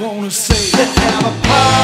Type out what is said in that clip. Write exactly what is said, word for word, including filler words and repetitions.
wanna say, let's have a party.